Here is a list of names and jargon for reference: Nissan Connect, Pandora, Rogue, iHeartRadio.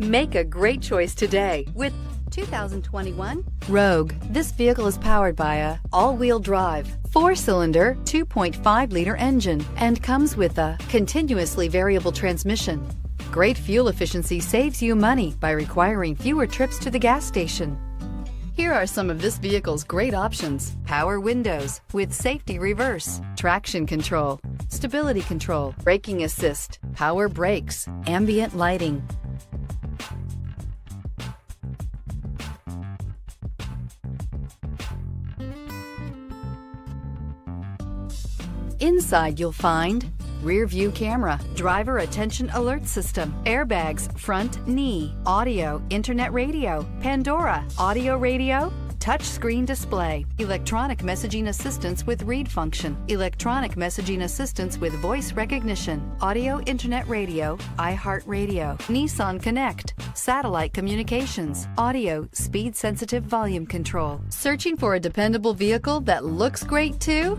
Make a great choice today with 2021 Rogue. This vehicle is powered by a all-wheel drive, 4-cylinder, 2.5-liter engine, and comes with a continuously variable transmission. Great fuel efficiency saves you money by requiring fewer trips to the gas station. Here are some of this vehicle's great options: power windows with safety reverse, traction control, stability control, braking assist, power brakes, ambient lighting. Inside you'll find rear view camera, driver attention alert system, airbags, front knee, audio, internet radio, Pandora, audio radio, touchscreen display, electronic messaging assistance with read function, electronic messaging assistance with voice recognition, audio internet radio, iHeartRadio, Nissan Connect, satellite communications, audio speed sensitive volume control. Searching for a dependable vehicle that looks great too?